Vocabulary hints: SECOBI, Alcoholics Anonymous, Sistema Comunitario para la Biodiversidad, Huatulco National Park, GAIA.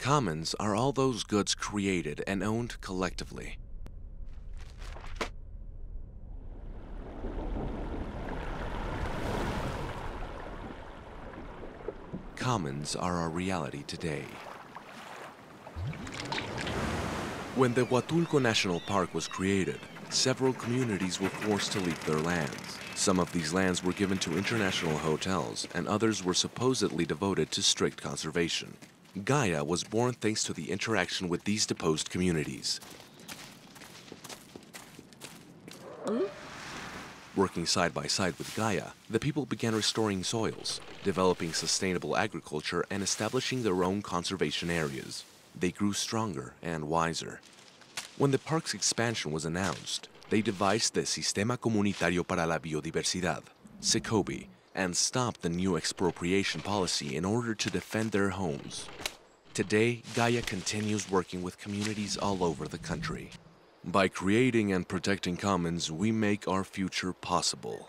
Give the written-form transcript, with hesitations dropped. Commons are all those goods created and owned collectively. Commons are our reality today. When the Huatulco National Park was created, several communities were forced to leave their lands. Some of these lands were given to international hotels, and others were supposedly devoted to strict conservation. Gaia was born thanks to the interaction with these deposed communities. Working side by side with Gaia, the people began restoring soils, developing sustainable agriculture, and establishing their own conservation areas. They grew stronger and wiser. When the park's expansion was announced, they devised the Sistema Comunitario para la Biodiversidad, SECOBI, and stopped the new expropriation policy in order to defend their homes. Today, Gaia continues working with communities all over the country. By creating and protecting commons, we make our future possible.